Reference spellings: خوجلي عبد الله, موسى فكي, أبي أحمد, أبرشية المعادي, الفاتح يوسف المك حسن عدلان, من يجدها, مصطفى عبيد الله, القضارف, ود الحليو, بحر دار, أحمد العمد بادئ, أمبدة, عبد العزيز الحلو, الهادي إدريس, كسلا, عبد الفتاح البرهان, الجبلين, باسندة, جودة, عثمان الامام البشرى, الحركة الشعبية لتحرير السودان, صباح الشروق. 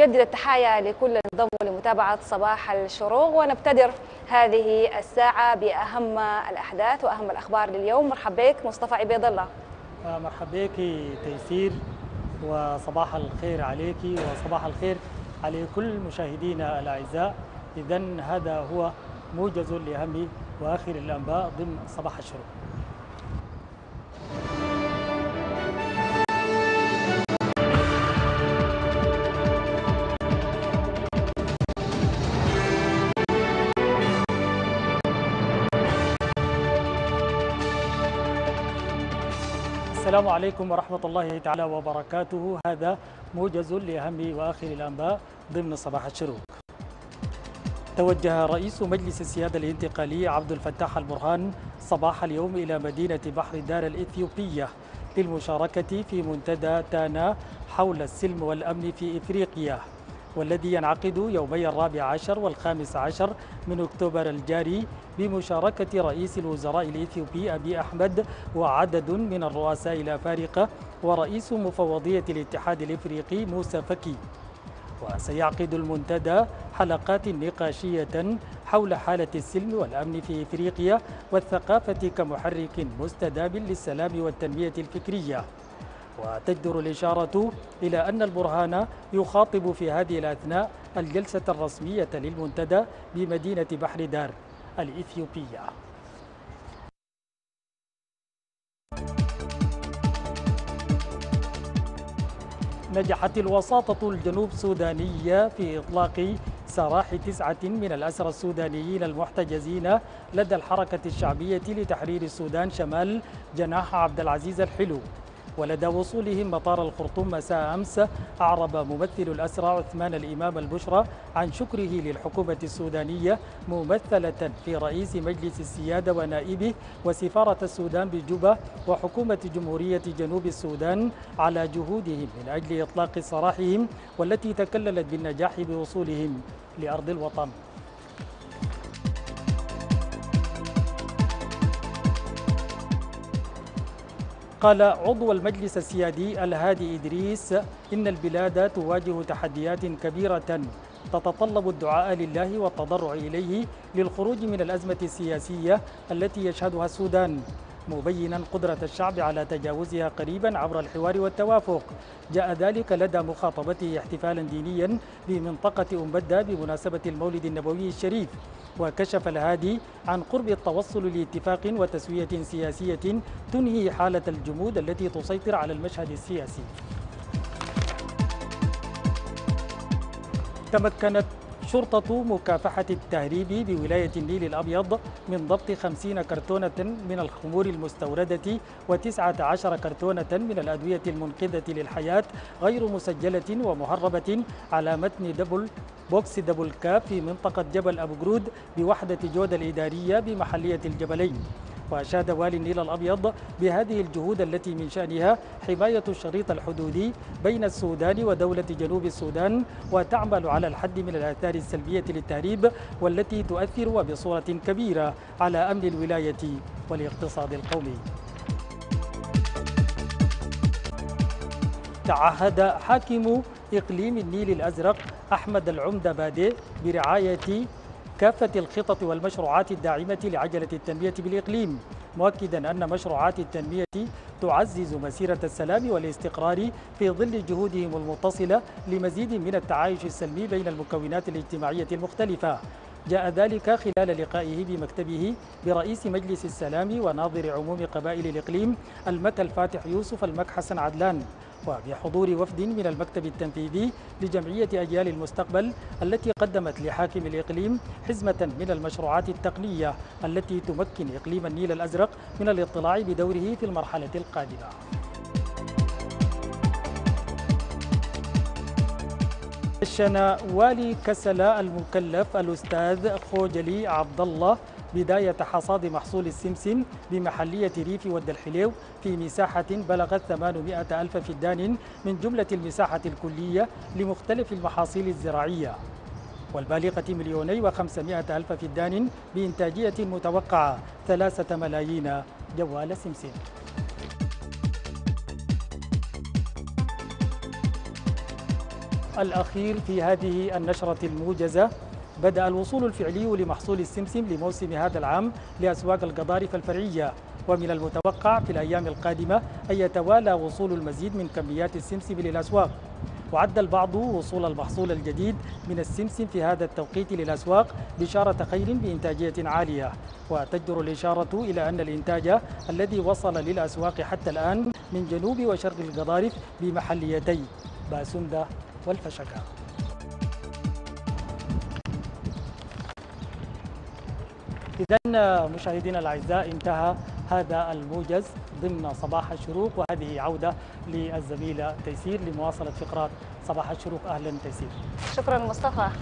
أجدد التحايا لكل انضم لمتابعة صباح الشروق، ونبتدر هذه الساعة بأهم الأحداث وأهم الأخبار لليوم. مرحبا بك مصطفى عبيد الله. مرحبا بك تيسير، وصباح الخير عليك وصباح الخير على كل مشاهدينا الأعزاء. إذا هذا هو موجز لأهم وآخر الأنباء ضمن صباح الشروق. السلام عليكم ورحمة الله تعالى وبركاته. هذا موجز لأهم وآخر الأنباء ضمن صباح الشروق. توجه رئيس مجلس السيادة الانتقالي عبد الفتاح البرهان صباح اليوم إلى مدينة بحر دار الإثيوبية للمشاركة في منتدى تانا حول السلم والأمن في إفريقيا، والذي ينعقد يومي 14 و15 من أكتوبر الجاري بمشاركة رئيس الوزراء الإثيوبي أبي أحمد وعدد من الرؤساء الأفارقة ورئيس مفوضية الاتحاد الإفريقي موسى فكي. وسيعقد المنتدى حلقات نقاشية حول حالة السلم والأمن في إفريقيا والثقافة كمحرك مستدام للسلام والتنمية الفكرية. وتجدر الإشارة إلى أن البرهان يخاطب في هذه الأثناء الجلسة الرسمية للمنتدى بمدينة بحر دار الإثيوبية. نجحت الوساطة الجنوب السودانية في إطلاق سراح 9 من الأسرى السودانيين المحتجزين لدى الحركة الشعبية لتحرير السودان شمال جناح عبد العزيز الحلو، ولدى وصولهم مطار الخرطوم مساء أمس أعرب ممثل الأسرى عثمان الامام البشرى عن شكره للحكومة السودانية ممثلة في رئيس مجلس السيادة ونائبه وسفارة السودان بجوبا وحكومة جمهورية جنوب السودان على جهودهم من أجل إطلاق سراحهم، والتي تكللت بالنجاح بوصولهم لأرض الوطن. قال عضو المجلس السيادي الهادي إدريس إن البلاد تواجه تحديات كبيرة تتطلب الدعاء لله والتضرع إليه للخروج من الأزمة السياسية التي يشهدها السودان، مبينا قدرة الشعب على تجاوزها قريبا عبر الحوار والتوافق. جاء ذلك لدى مخاطبته احتفالا دينيا بمنطقة أمبدة بمناسبة المولد النبوي الشريف. وكشف الهادي عن قرب التوصل لاتفاق وتسوية سياسية تنهي حالة الجمود التي تسيطر على المشهد السياسي. تمكنت شرطة مكافحة التهريب بولاية النيل الأبيض من ضبط 50 كرتونة من الخمور المستوردة و19 كرتونة من الأدوية المنقذة للحياة غير مسجلة ومهربة على متن دبل كاب في منطقة جبل أبو جرود بوحدة جودة الإدارية بمحلية الجبلين. وأشاد والي النيل الأبيض بهذه الجهود التي من شأنها حماية الشريط الحدودي بين السودان ودولة جنوب السودان، وتعمل على الحد من الآثار السلبية للتهريب والتي تؤثر وبصورة كبيرة على أمن الولاية والاقتصاد القومي. تعهد حاكم إقليم النيل الأزرق أحمد العمد بادئ برعاية كافة الخطط والمشروعات الداعمة لعجلة التنمية بالإقليم، مؤكدا أن مشروعات التنمية تعزز مسيرة السلام والاستقرار في ظل جهودهم المتصلة لمزيد من التعايش السلمي بين المكونات الاجتماعية المختلفة. جاء ذلك خلال لقائه بمكتبه برئيس مجلس السلام وناظر عموم قبائل الإقليم الفاتح يوسف المك حسن عدلان، وبحضور وفد من المكتب التنفيذي لجمعية أجيال المستقبل التي قدمت لحاكم الإقليم حزمة من المشروعات التقنية التي تمكن إقليم النيل الأزرق من الاطلاع بدوره في المرحلة القادمة. دشن والي كسلا المكلف الأستاذ خوجلي عبد الله بداية حصاد محصول السمسم بمحلية ريف ود الحليو في مساحة بلغت 800 ألف فدان من جملة المساحة الكلية لمختلف المحاصيل الزراعية، والبالغة 2,500,000 فدان بإنتاجية متوقعة 3 ملايين جوال سمسم. الأخير في هذه النشرة الموجزة بدأ الوصول الفعلي لمحصول السمسم لموسم هذا العام لأسواق القضارف الفرعية، ومن المتوقع في الأيام القادمة أن يتوالى وصول المزيد من كميات السمسم للأسواق. وعد البعض وصول المحصول الجديد من السمسم في هذا التوقيت للأسواق بشارة خير بإنتاجية عالية، وتجدر الإشارة إلى أن الإنتاج الذي وصل للأسواق حتى الآن من جنوب وشرق القضارف بمحليتي باسندة والفشكة. إذا مشاهدينا الأعزاء انتهى هذا الموجز ضمن صباح الشروق، وهذه عودة للزميلة تيسير لمواصلة فقرات صباح الشروق. أهلا تيسير. شكرا مصطفى.